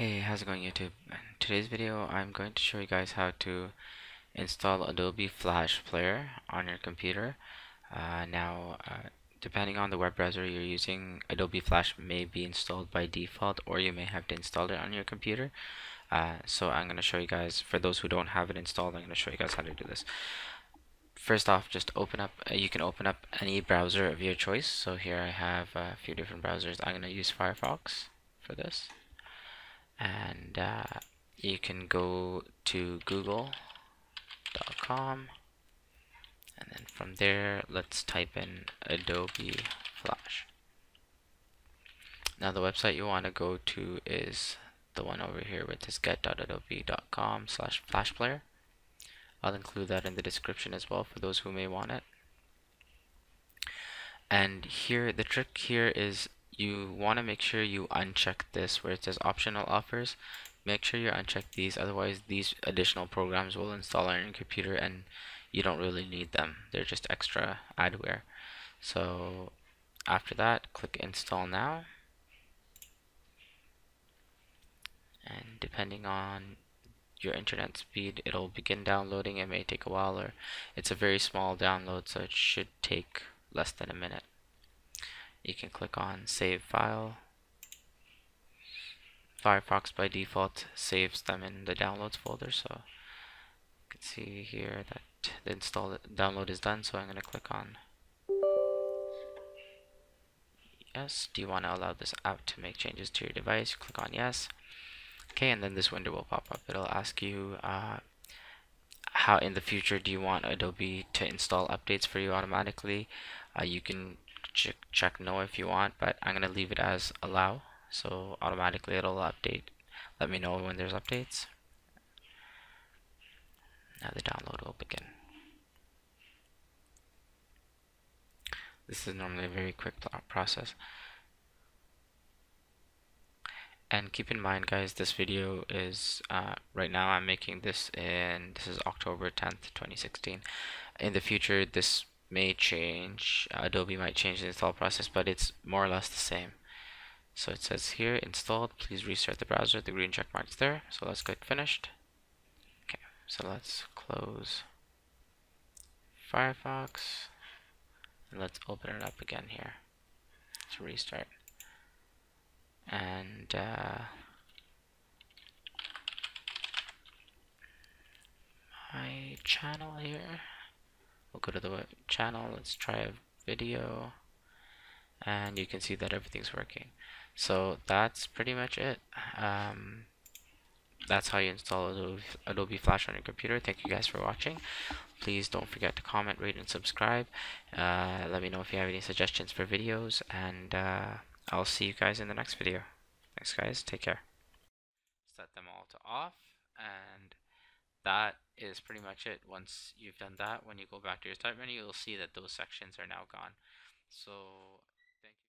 Hey, how's it going, YouTube? In today's video I'm going to show you guys how to install Adobe Flash Player on your computer. Depending on the web browser you're using, Adobe Flash may be installed by default, or you may have to install it on your computer. So I'm going to show you guys, for those who don't have it installed, I'm going to show you guys how to do this. First off, just you can open up any browser of your choice. So here I have a few different browsers. I'm going to use Firefox for this. And you can go to google.com, and then from there let's type in Adobe Flash. Now the website you want to go to is the one over here, which is get.adobe.com/flashplayer. I'll include that in the description as well for those who may want it. And here, the trick here is you want to make sure you uncheck this where it says optional offers. Make sure you uncheck these, otherwise these additional programs will install on your computer and you don't really need them. They're just extra adware. So after that, click install now, and depending on your internet speed it'll begin downloading. It may take a while, or it's a very small download, so it should take less than a minute. You can click on Save File. Firefox by default saves them in the downloads folder, so you can see here that the download is done. So I'm going to click on Yes. Do you want to allow this app to make changes to your device? Click on Yes. Okay, and then this window will pop up. It'll ask you how in the future do you want Adobe to install updates for you automatically. You can check no if you want, but I'm going to leave it as allow, so automatically it'll update. Let me know when there's updates. Now the download will begin. This is normally a very quick process. And keep in mind, guys, this video is right now I'm making this, and this is October 10th 2016. In the future this may change. Adobe might change the install process, but it's more or less the same. So it says here, installed, please restart the browser. The green check mark's there, so let's click finished. Okay, so let's close Firefox and let's open it up again here to restart. And my channel here, we'll go to the channel, let's try a video, and you can see that everything's working. So that's pretty much it. That's how you install Adobe Flash on your computer. Thank you guys for watching. Please don't forget to comment, rate, and subscribe. Let me know if you have any suggestions for videos, and I'll see you guys in the next video. Thanks guys, take care. Set them all to off, and that is pretty much it. Once you've done that, when you go back to your start menu, you'll see that those sections are now gone. So